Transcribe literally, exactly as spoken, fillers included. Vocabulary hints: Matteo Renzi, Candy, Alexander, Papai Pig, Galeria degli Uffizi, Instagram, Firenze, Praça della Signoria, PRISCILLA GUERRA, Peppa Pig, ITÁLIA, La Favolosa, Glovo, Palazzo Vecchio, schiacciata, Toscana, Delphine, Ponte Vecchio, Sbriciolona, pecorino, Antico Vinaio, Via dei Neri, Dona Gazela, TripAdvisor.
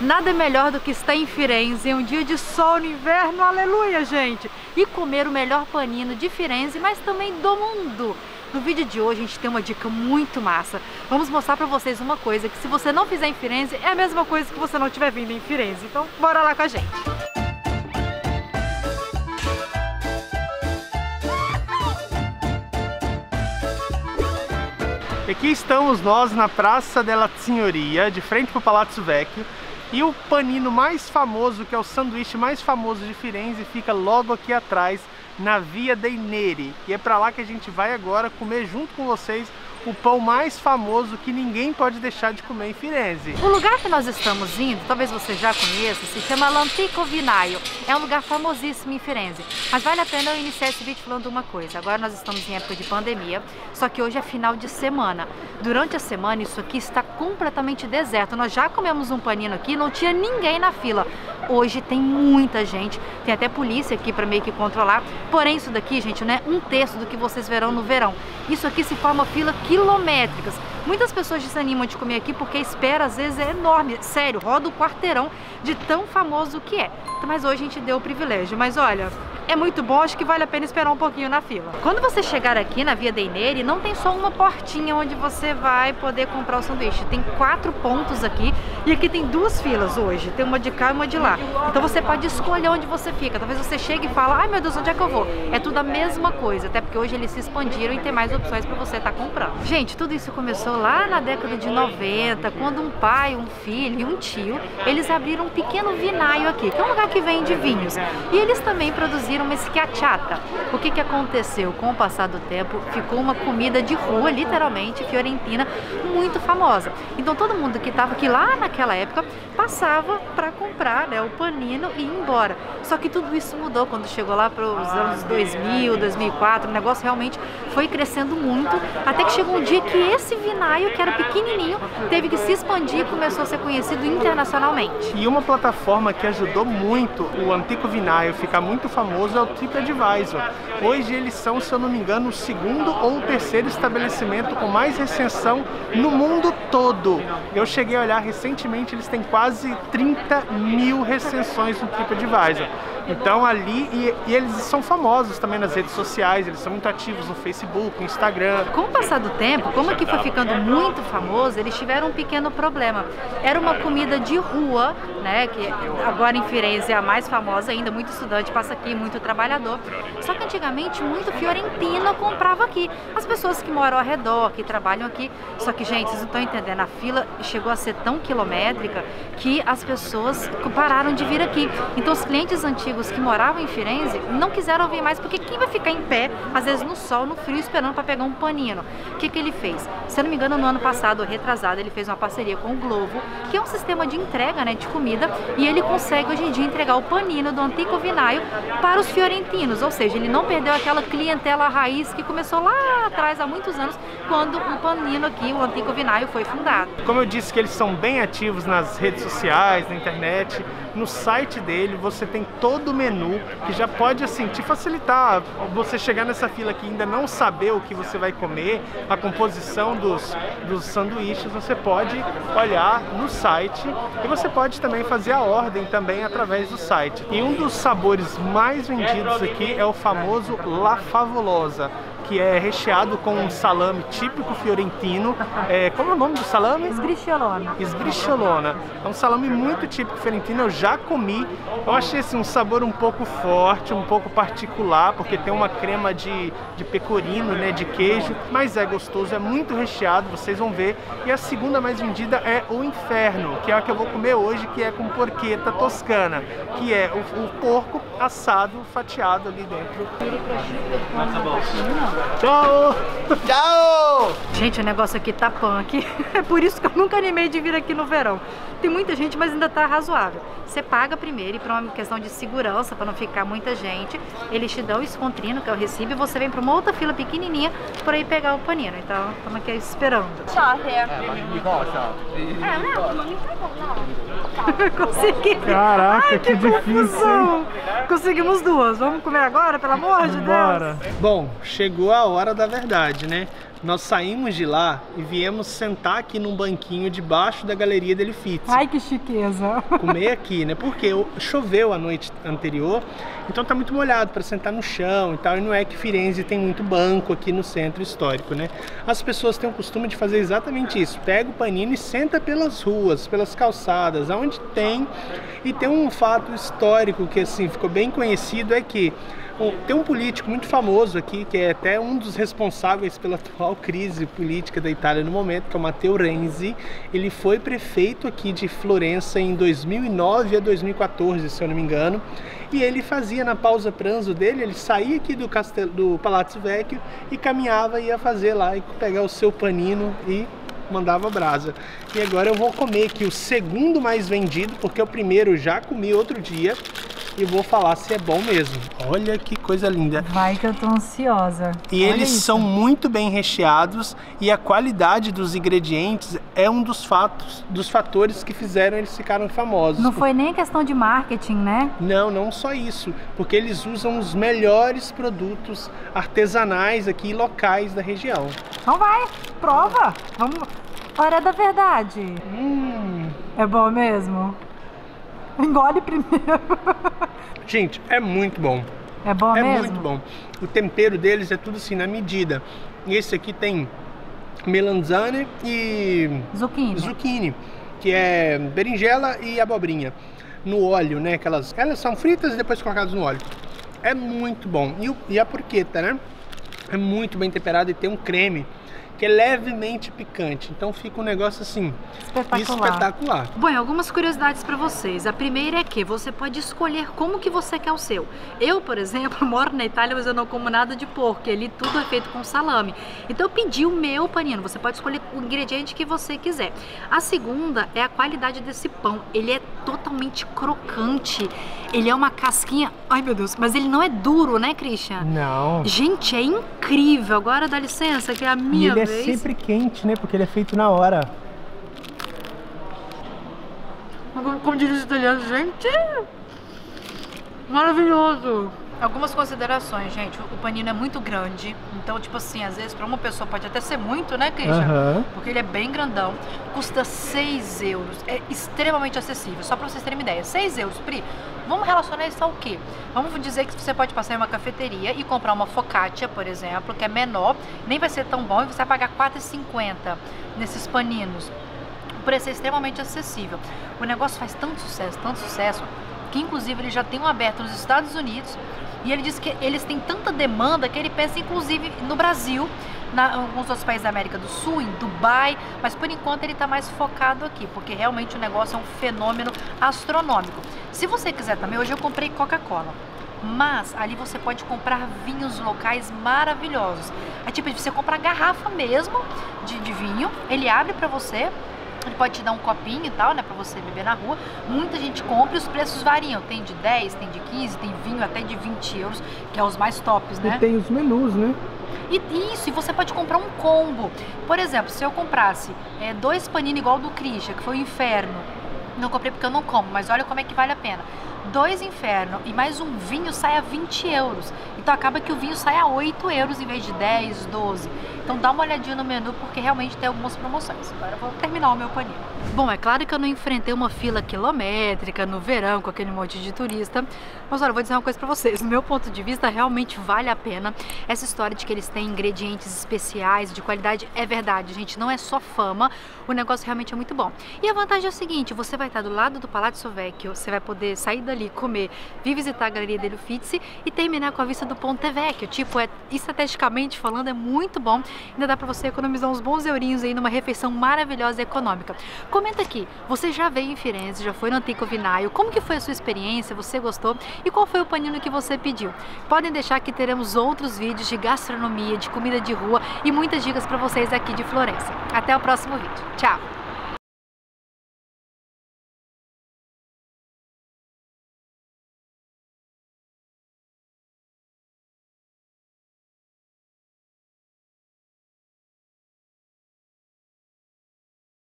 Nada melhor do que estar em Firenze, um dia de sol no inverno, aleluia, gente! E comer o melhor panino de Firenze, mas também do mundo! No vídeo de hoje a gente tem uma dica muito massa. Vamos mostrar pra vocês uma coisa que, se você não fizer em Firenze, é a mesma coisa que você não tiver vindo em Firenze. Então, bora lá com a gente! Aqui estamos nós na Praça della Signoria, de frente para o Palazzo Vecchio, e o panino mais famoso, que é o sanduíche mais famoso de Firenze, fica logo aqui atrás, na Via dei Neri. E é para lá que a gente vai agora comer junto com vocês o pão mais famoso que ninguém pode deixar de comer em Firenze. O lugar que nós estamos indo, talvez você já conheça, se chama Antico Vinaio. É um lugar famosíssimo em Firenze. Mas vale a pena eu iniciar esse vídeo falando uma coisa. Agora nós estamos em época de pandemia, só que hoje é final de semana. Durante a semana isso aqui está completamente deserto. Nós já comemos um panino aqui, não tinha ninguém na fila. Hoje tem muita gente, tem até polícia aqui para meio que controlar. Porém, isso daqui, gente, não é um terço do que vocês verão no verão. Isso aqui se forma fila quilométricas. Muitas pessoas desanimam de comer aqui porque a espera às vezes é enorme. Sério, roda o quarteirão de tão famoso que é. Mas hoje a gente deu o privilégio. Mas olha, é muito bom, acho que vale a pena esperar um pouquinho na fila. Quando você chegar aqui na Via dei Neri, não tem só uma portinha onde você vai poder comprar o sanduíche. Tem quatro pontos aqui e aqui tem duas filas hoje. Tem uma de cá e uma de lá. Então você pode escolher onde você fica. Talvez você chegue e fale, ai meu Deus, onde é que eu vou? É tudo a mesma coisa, até porque hoje eles se expandiram e tem mais opções para você estar comprando. Gente, tudo isso começou lá na década de noventa, quando um pai, um filho e um tio, eles abriram um pequeno vinaio aqui, que é um lugar que vende vinhos. E eles também produziram uma schiacciata. O que que aconteceu? Com o passar do tempo, ficou uma comida de rua, literalmente, fiorentina, muito famosa. Então todo mundo que estava aqui lá naquela época passava para comprar, né, o panino e ir embora. Só que tudo isso mudou quando chegou lá para os anos dois mil, dois mil e quatro, o negócio realmente foi crescendo muito, até que chegou um dia que esse vinaio, que era pequenininho, teve que se expandir e começou a ser conhecido internacionalmente. E uma plataforma que ajudou muito o Antico Vinaio ficar muito famoso é o TripAdvisor. Hoje eles são, se eu não me engano, o segundo ou o terceiro estabelecimento com mais recensão no mundo todo. Eu cheguei a olhar recentemente, eles têm quase trinta mil recensões no TripAdvisor. Então ali, e, e eles são famosos também nas redes sociais, eles são muito ativos no Facebook, no Instagram. Com o passar do tempo, como aqui foi ficando muito famoso, eles tiveram um pequeno problema. Era uma comida de rua, né, que agora em Firenze é a mais famosa ainda, muito estudante passa aqui, muito trabalhador, só que antigamente muito fiorentino comprava aqui, as pessoas que moram ao redor, que trabalham aqui. Só que, gente, vocês não estão entendendo, a fila chegou a ser tão quilométrica que as pessoas pararam de vir aqui. Então os clientes antigos que moravam em Firenze não quiseram vir mais, porque quem vai ficar em pé, às vezes no sol, no frio, esperando para pegar um panino? O que que ele fez? Se eu não me engano, no ano passado, retrasado, ele fez uma parceria com o Glovo, que é um sistema de entrega, né, de comida, e ele consegue hoje em dia entregar o panino do Antico Vinaio para os fiorentinos, ou seja, ele não perdeu aquela clientela raiz que começou lá atrás, há muitos anos, quando o panino aqui, o Antico Vinaio, foi fundado. Como eu disse que eles são bem ativos nas redes sociais, na internet, no site dele você tem todo o menu que já pode, assim, te facilitar você chegar nessa fila aqui e ainda não saber o que você vai comer, a composição dos, dos sanduíches. Você pode olhar no site e você pode também fazer a ordem também através do site. E um dos sabores mais vendidos aqui é o famoso La Favolosa, que é recheado com um salame típico fiorentino. É, como é o nome do salame? Sbriciolona. Sbriciolona. É um salame muito típico fiorentino, eu já comi. Eu achei assim, um sabor um pouco forte, um pouco particular, porque tem uma crema de, de pecorino, né, de queijo, mas é gostoso, é muito recheado, vocês vão ver. E a segunda mais vendida é o Inferno, que é a que eu vou comer hoje, que é com porchetta toscana, que é o, o porco assado, fatiado ali dentro. Tchau! Tchau! Gente, o negócio aqui tá punk. É por isso que eu nunca animei de vir aqui no verão. Tem muita gente, mas ainda tá razoável. Você paga primeiro, e pra uma questão de segurança, pra não ficar muita gente, eles te dão o escontrino, que é o recibo, e você vem pra uma outra fila pequenininha por aí pegar o panino. Então, estamos aqui esperando. Tchau, Rê. É, não, não, não me pegou, não. Consegui. Caraca, ai, que, que difícil. Conseguimos duas. Vamos comer agora, pelo amor de Bora. Deus. Bom, chegou a hora da verdade, né? Nós saímos de lá e viemos sentar aqui num banquinho debaixo da Galeria degli Uffizi. Ai, que chiqueza! Comer aqui, né? Porque choveu a noite anterior, então tá muito molhado para sentar no chão e tal. E não é que Firenze tem muito banco aqui no centro histórico, né? As pessoas têm o costume de fazer exatamente isso. Pega o panino e senta pelas ruas, pelas calçadas, aonde tem. E tem um fato histórico que, assim, ficou bem conhecido, é que tem um político muito famoso aqui, que é até um dos responsáveis pela atual crise política da Itália no momento, que é o Matteo Renzi. Ele foi prefeito aqui de Florença em dois mil e nove a dois mil e quatorze, se eu não me engano. E ele fazia, na pausa pranzo dele, ele saía aqui do, castelo, do Palazzo Vecchio e caminhava, ia fazer lá, e pegar o seu panino e mandava brasa. E agora eu vou comer aqui o segundo mais vendido, porque o primeiro já comi outro dia. E vou falar se é bom mesmo. Olha que coisa linda. Vai que eu tô ansiosa. E Olha eles isso. são muito bem recheados, e a qualidade dos ingredientes é um dos fatos, dos fatores que fizeram eles ficarem famosos. Não foi nem questão de marketing, né? Não, não só isso. Porque eles usam os melhores produtos artesanais aqui, locais da região. Então vai, prova. Vamos. Hora da verdade. Hum. É bom mesmo? Engole primeiro. Gente, é muito bom. É bom é mesmo? É muito bom. O tempero deles é tudo assim, na medida. E esse aqui tem melanzane e... Zucchini. Zucchini, que é berinjela e abobrinha. No óleo, né? Que elas, elas são fritas e depois colocadas no óleo. É muito bom. E, o, e a porchetta, né? É muito bem temperada e tem um creme que é levemente picante, então fica um negócio assim, espetacular. espetacular. Bom, algumas curiosidades para vocês. A primeira é que você pode escolher como que você quer o seu. Eu, por exemplo, moro na Itália, mas eu não como nada de porco, ali tudo é feito com salame. Então eu pedi o meu panino, você pode escolher o ingrediente que você quiser. A segunda é a qualidade desse pão, ele é totalmente crocante, ele é uma casquinha, ai meu Deus, mas ele não é duro, né, Christian? Não. Gente, é incrível. Agora dá licença, que é a minha vez. É sempre quente, né? Porque ele é feito na hora. Como diz os italianos, gente, maravilhoso. Algumas considerações, gente. O panino é muito grande, então, tipo assim, às vezes para uma pessoa pode até ser muito, né, Christian? Uhum. Porque ele é bem grandão. Custa seis euros, é extremamente acessível. Só para vocês terem uma ideia, seis euros, Pri. Vamos relacionar isso ao quê? Vamos dizer que você pode passar em uma cafeteria e comprar uma focaccia, por exemplo, que é menor, nem vai ser tão bom, e você vai pagar quatro e cinquenta nesses paninos. O preço é extremamente acessível. O negócio faz tanto sucesso, tanto sucesso, que inclusive ele já tem um aberto nos Estados Unidos. E ele diz que eles têm tanta demanda que ele pensa, inclusive, no Brasil, na, em alguns outros países da América do Sul, em Dubai, mas por enquanto ele está mais focado aqui, porque realmente o negócio é um fenômeno astronômico. Se você quiser também, hoje eu comprei Coca-Cola, mas ali você pode comprar vinhos locais maravilhosos. É tipo de você comprar garrafa mesmo de, de vinho, ele abre para você. Ele pode te dar um copinho e tal, né, pra você beber na rua. Muita gente compra e os preços variam. Tem de dez, tem de quinze, tem vinho até de vinte euros, que é os mais tops, né? E tem os menus, né? E isso, e você pode comprar um combo. Por exemplo, se eu comprasse é, dois panini igual do Christian, que foi o inferno. Não comprei porque eu não como, mas olha como é que vale a pena. Dois inferno e mais um vinho sai a vinte euros. Então acaba que o vinho sai a oito euros em vez de dez, doze. Então dá uma olhadinha no menu, porque realmente tem algumas promoções. Agora eu vou terminar o meu panino. Bom, é claro que eu não enfrentei uma fila quilométrica no verão com aquele monte de turista. Mas olha, eu vou dizer uma coisa pra vocês. Do meu ponto de vista, realmente vale a pena. Essa história de que eles têm ingredientes especiais, de qualidade, é verdade, gente. Não é só fama. O negócio realmente é muito bom. E a vantagem é o seguinte, você vai estar do lado do Palazzo Vecchio. Você vai poder sair dali, comer, vir visitar a Galeria degli Uffizi e terminar com a vista do Ponte Vecchio. Tipo, é, estrategicamente falando, é muito bom. Ainda dá pra você economizar uns bons eurinhos aí numa refeição maravilhosa e econômica. Comenta aqui, você já veio em Firenze, já foi no Antico Vinaio, como que foi a sua experiência, você gostou e qual foi o panino que você pediu? Podem deixar que teremos outros vídeos de gastronomia, de comida de rua e muitas dicas pra vocês aqui de Florença. Até o próximo vídeo. Tchau!